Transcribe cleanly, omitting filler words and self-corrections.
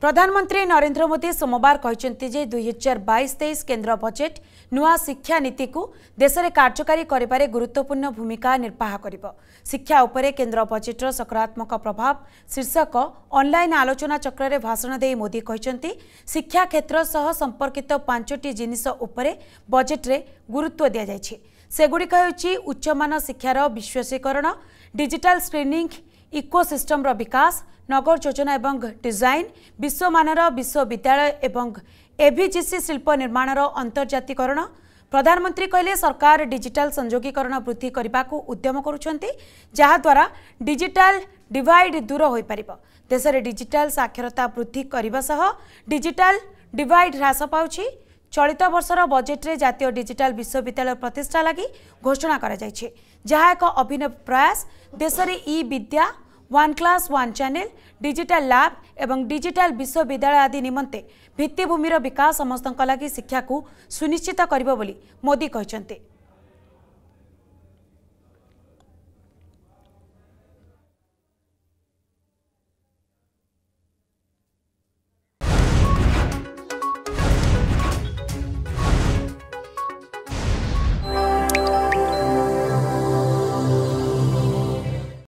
प्रधानमंत्री नरेंद्र मोदी सोमवार कहते जे 2022-23 केन्द्र बजेट नुआ शिक्षा नीति को देश में कार्यकारी करिबारे गुरुत्वपूर्ण भूमिका निर्वाह करिबो। शिक्षा उपरे केन्द्र बजेटर सकारात्मक प्रभाव शीर्षक ऑनलाइन आलोचना चक्र में भाषण दे मोदी कहते शिक्षा क्षेत्र सह संपर्कित पांचटी जिनिष उपरे बजेट रे गुरुत्व दिया जायछि। सेगुड़ी होछि उच्चमान शिक्षार विश्वेषीकरण, डिजिटल स्क्रीनिंग, इकोसिस्टम रो विकास, नगर योजना एवं डिजाइन, विश्वमानर विश्वविद्यालय एवं एवीसीजी शिल्प निर्माण रो अंतर्जातीकरण। प्रधानमंत्री कहले सरकार डिजिटल संयोगीकरण वृद्धि करने को उद्यम करुछंती, जहा द्वारा डिजिटल डिवाइड दूर हो पारिबो। देश में डिजिटल साक्षरता वृद्धि करने सह डिजिटल डिवाइड ह्रास पाउछि। चलित वर्षर बजेट रे जातीय डिजिटल विश्वविद्यालय प्रतिष्ठा लगी घोषणा करा जायछि, जहाँ एक अभिनव प्रयास। देश में E Vidya, one class one channel, digital lab एवं डिजिटल विश्वविद्यालय आदि निमंते भित्तिभूमिर विकास समस्तक लगी शिक्षा को सुनिश्चित करिबो बोली मोदी कहचंते।